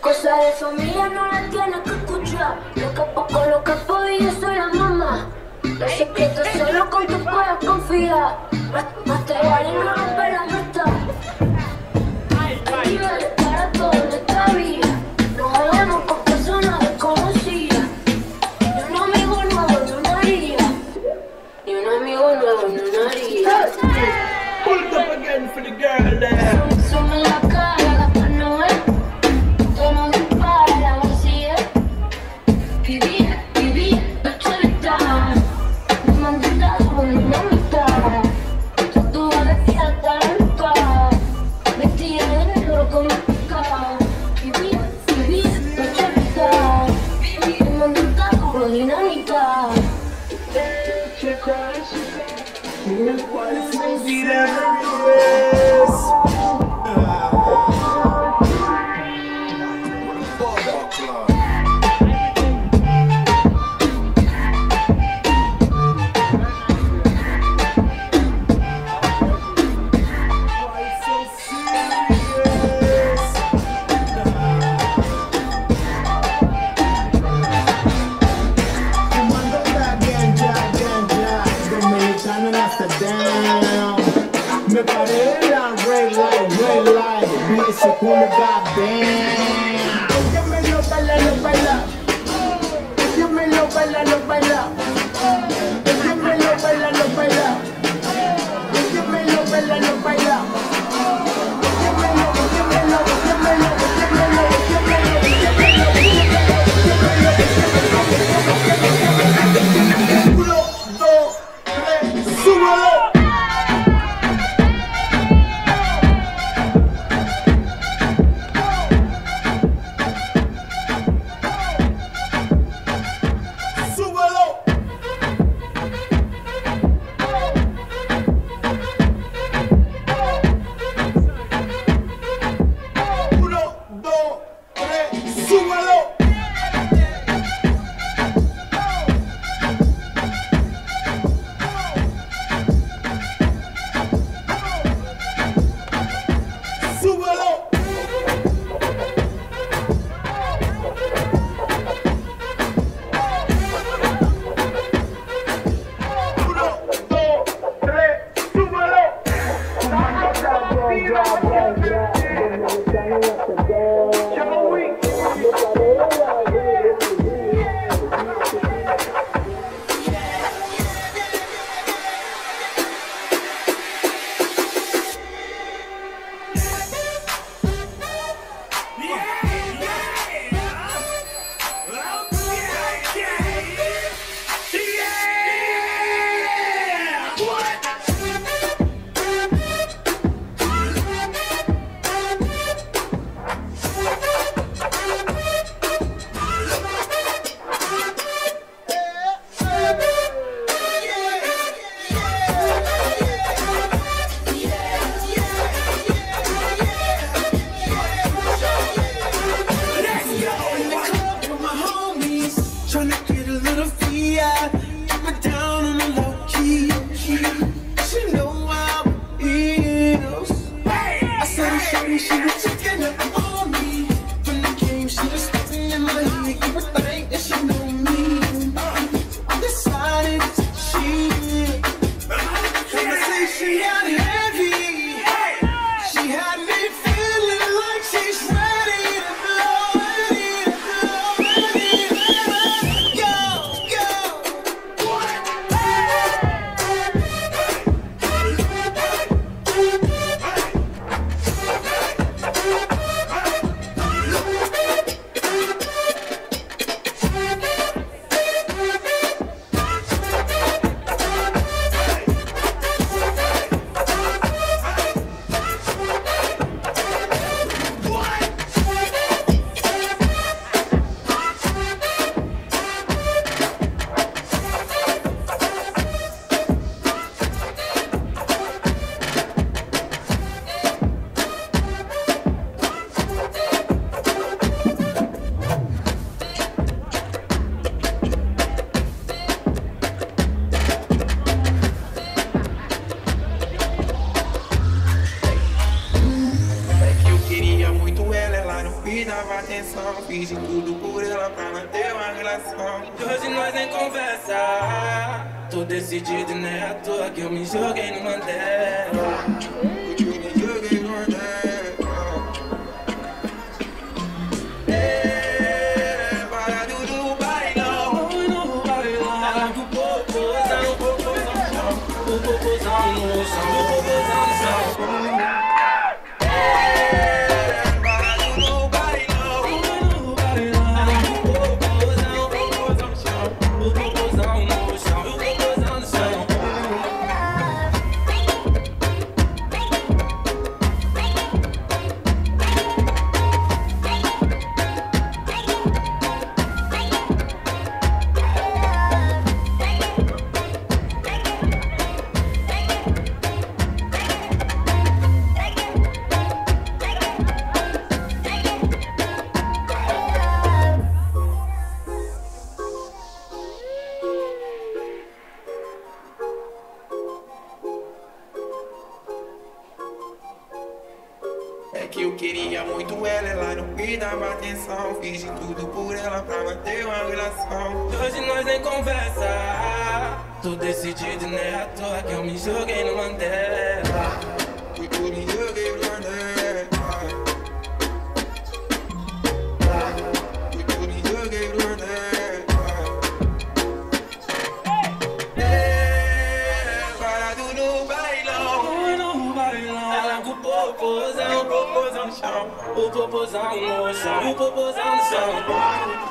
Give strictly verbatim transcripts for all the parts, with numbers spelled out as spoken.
Cosa de familia no la tienes que escuchar. Lo que poco, lo que puedo, yo soy la mamá. Los secretos solo con tu puedes confiar. Más te vale no romper la meta. Hay niveles para todo en esta vida. Nos hablamos con personas desconocidas. Ni un amigo nuevo no lo haría. Ni un amigo nuevo no lo haría. Pull up again for the girl there. Sume la cara. Me paré la fiz de tudo por ela pra manter uma relação. E hoje nós nem conversa. Tô decidido, né? À toa que eu me joguei no Mandela. Que eu queria muito ela, ela não me dava atenção. Fiz de tudo por ela pra manter uma relação. Hoje nós nem conversa. Tô decidido, né? À toa que eu me joguei no Mandela. Muito me joguei no Mandela. Muito me joguei no Mandela. É, parado no bailão. No bailão. Ela com o popozão. O popozão no chão, o popozão no chão.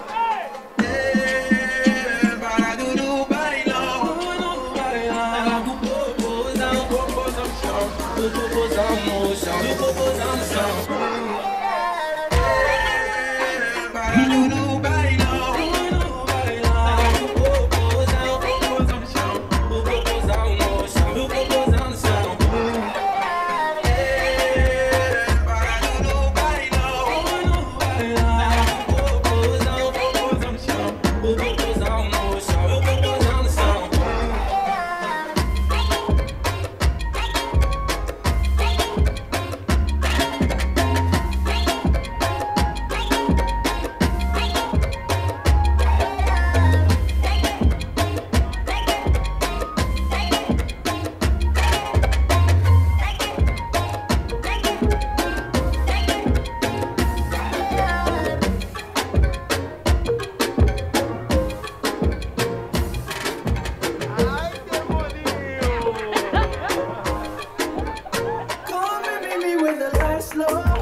Slow.